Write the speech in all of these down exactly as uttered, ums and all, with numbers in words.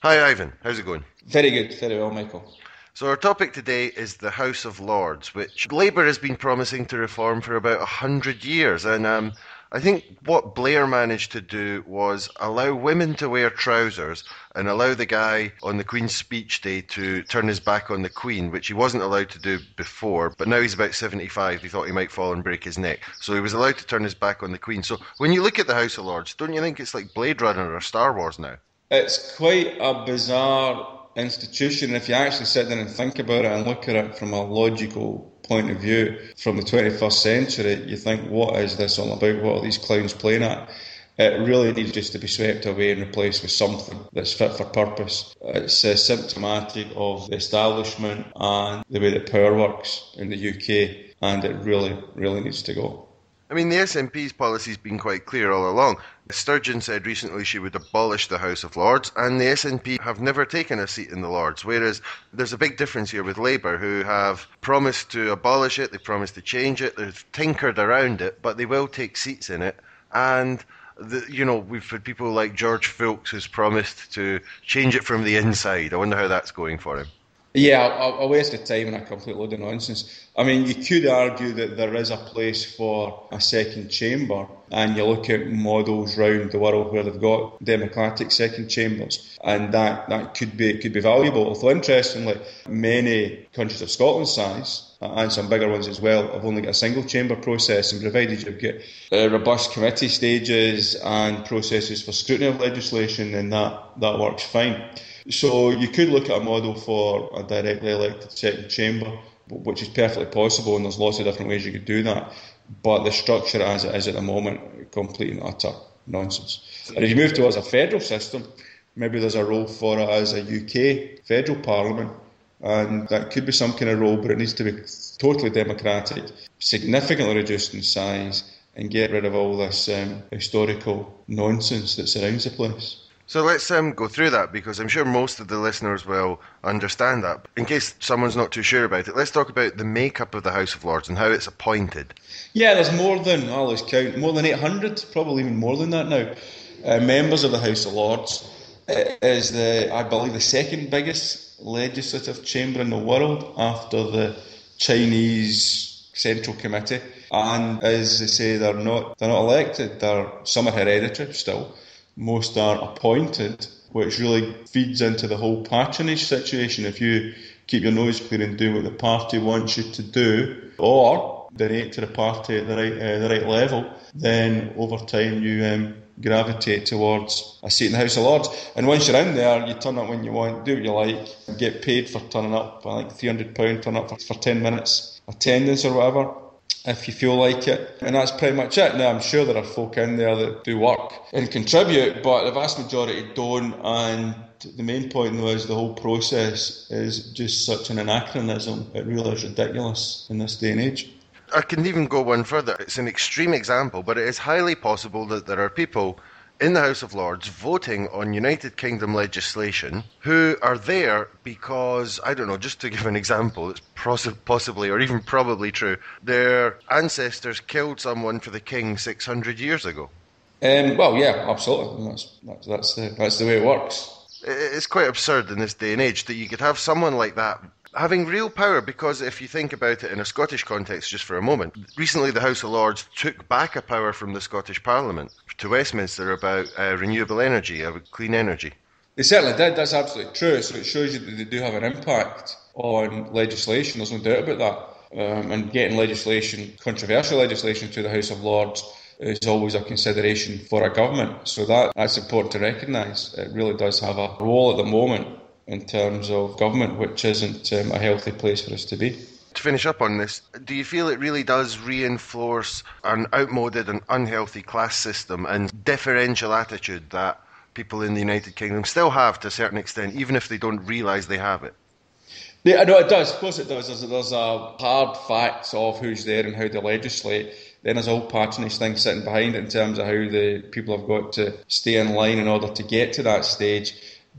Hi, Ivan. How's it going? Very good. Very well, Michael. So our topic today is the House of Lords, which Labour has been promising to reform for about one hundred years. And um, I think what Blair managed to do was allow women to wear trousers and allow the guy on the Queen's Speech Day to turn his back on the Queen, which he wasn't allowed to do before. But now he's about seventy-five. He thought he might fall and break his neck. So he was allowed to turn his back on the Queen. So when you look at the House of Lords, don't you think it's like Blade Runner or Star Wars now? It's quite a bizarre institution if you actually sit down and think about it and look at it from a logical point of view. From the twenty-first century, you think, what is this all about? What are these clowns playing at? It really needs just to be swept away and replaced with something that's fit for purpose. It's uh, symptomatic of the establishment and the way that power works in the U K, and it really, really needs to go. I mean, the S N P's policy's been quite clear all along. Sturgeon said recently she would abolish the House of Lords, and the S N P have never taken a seat in the Lords, whereas there's a big difference here with Labour, who have promised to abolish it, they promised to change it, they've tinkered around it, but they will take seats in it. And, the, you know, we've had people like George Fulkes, who's promised to change it from the inside. I wonder how that's going for him. Yeah, a, a waste of time and a complete load of nonsense. I mean, you could argue that there is a place for a second chamber, and you look at models around the world where they've got democratic second chambers, and that, that could be could be valuable. Although, interestingly, many countries of Scotland's size, and some bigger ones as well, have only got a single chamber process, and provided you've got uh, robust committee stages and processes for scrutiny of legislation, then that, that works fine. So you could look at a model for a directly elected second chamber, which is perfectly possible, and there's lots of different ways you could do that. But the structure as it is at the moment, complete and utter nonsense. And if you move towards a federal system, maybe there's a role for it as a U K federal parliament, and that could be some kind of role, but it needs to be totally democratic, significantly reduced in size, and get rid of all this um, historical nonsense that surrounds the place. So let's um, go through that, because I'm sure most of the listeners will understand that. In case someone's not too sure about it, let's talk about the makeup of the House of Lords and how it's appointed. Yeah, there's more than, I'll lose count, more than eight hundred, probably even more than that now, uh, members of the House of Lords. It is, the, I believe, the second biggest legislative chamber in the world after the Chinese Central Committee. And as they say, they're not, they're not elected, they're, some are hereditary still. Most are appointed, which really feeds into the whole patronage situation. If you keep your nose clear and do what the party wants you to do, or donate to the party at the right uh, the right level, then over time you um, gravitate towards a seat in the House of Lords. And once you're in there, you turn up when you want, do what you like, get paid for turning up, like three hundred pounds, turn up for, for ten minutes attendance or whatever, if you feel like it. And that's pretty much it. Now, I'm sure there are folk in there that do work and contribute, but the vast majority don't. And the main point, though, is the whole process is just such an anachronism. It really is ridiculous in this day and age. I can even go one further. It's an extreme example, but it is highly possible that there are people in the House of Lords voting on United Kingdom legislation who are there because, I don't know, just to give an example, it's possibly or even probably true, their ancestors killed someone for the king six hundred years ago. Um, well, yeah, absolutely. That's, that's, that's, the, that's the way it works. It's quite absurd in this day and age that you could have someone like that having real power, because if you think about it in a Scottish context just for a moment, recently the House of Lords took back a power from the Scottish Parliament to Westminster about uh, renewable energy, about clean energy. They certainly did, that's absolutely true. So it shows you that they do have an impact on legislation, there's no doubt about that. Um, and getting legislation, controversial legislation, to the House of Lords is always a consideration for a government. So that, that's important to recognise. It really does have a role at the moment in terms of government, which isn't um, a healthy place for us to be. To finish up on this, do you feel it really does reinforce an outmoded and unhealthy class system and differential attitude that people in the United Kingdom still have to a certain extent, even if they don't realise they have it? Yeah, no, it does. Of course it does. There's, there's a hard facts of who's there and how they legislate. Then there's a whole patronage thing sitting behind it in terms of how the people have got to stay in line in order to get to that stage.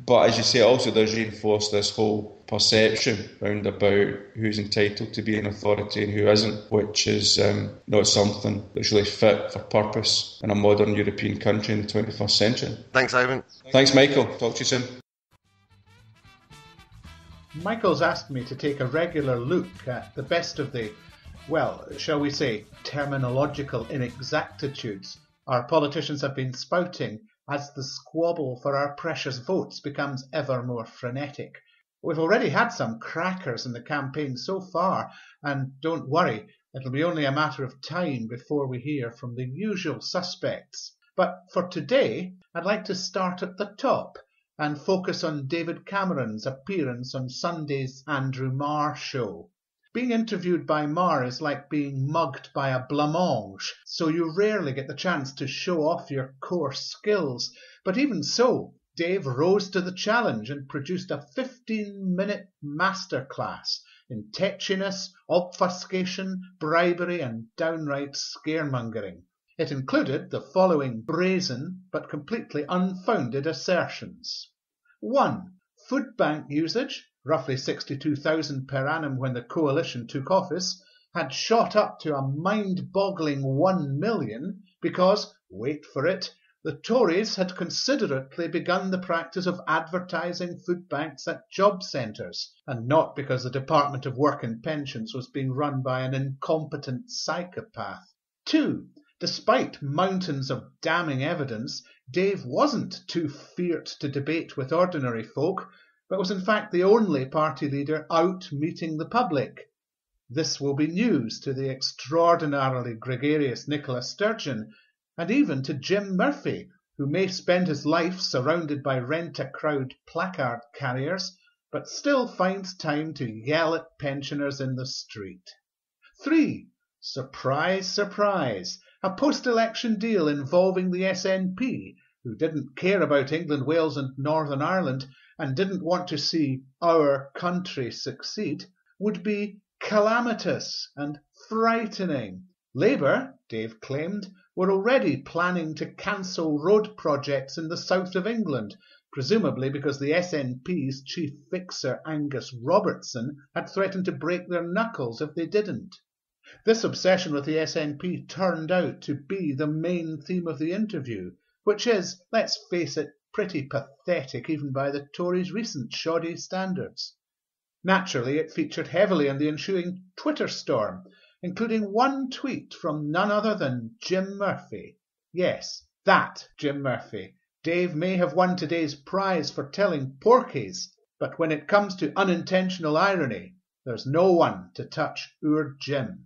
But as you say, it also does reinforce this whole perception round about who's entitled to be an authority and who isn't, which is um, not something that's really fit for purpose in a modern European country in the twenty-first century. Thanks, Ivan. Thanks, Michael. Talk to you soon. Michael's asked me to take a regular look at the best of the, well, shall we say, terminological inexactitudes our politicians have been spouting as the squabble for our precious votes becomes ever more frenetic. We've already had some crackers in the campaign so far, and don't worry, it'll be only a matter of time before we hear from the usual suspects. But for today, I'd like to start at the top and focus on David Cameron's appearance on Sunday's Andrew Marr show. Being interviewed by Marr is like being mugged by a blancmange, so you rarely get the chance to show off your core skills. But even so, Dave rose to the challenge and produced a fifteen-minute masterclass in tetchiness, obfuscation, bribery, and downright scaremongering. It included the following brazen but completely unfounded assertions. one. Food bank usage, roughly sixty-two thousand per annum when the coalition took office, had shot up to a mind-boggling one million because, wait for it, the Tories had considerately begun the practice of advertising food banks at job centres, and not because the Department of Work and Pensions was being run by an incompetent psychopath. two. Despite mountains of damning evidence, Dave wasn't too feared to debate with ordinary folk, but was in fact the only party leader out meeting the public. This will be news to the extraordinarily gregarious Nicholas Sturgeon, and even to Jim Murphy, who may spend his life surrounded by rent-a-crowd placard carriers, but still finds time to yell at pensioners in the street. three. Surprise, surprise, a post-election deal involving the S N P, who didn't care about England, Wales and Northern Ireland, and didn't want to see our country succeed, would be calamitous and frightening. Labour, Dave claimed, were already planning to cancel road projects in the south of England, presumably because the S N P's chief fixer Angus Robertson had threatened to break their knuckles if they didn't. This obsession with the S N P turned out to be the main theme of the interview, which is, let's face it, pretty pathetic even by the Tories' recent shoddy standards. Naturally, it featured heavily in the ensuing Twitter storm, including one tweet from none other than Jim Murphy. Yes, that Jim Murphy. Dave may have won today's prize for telling porkies, but when it comes to unintentional irony, there's no one to touch our Jim.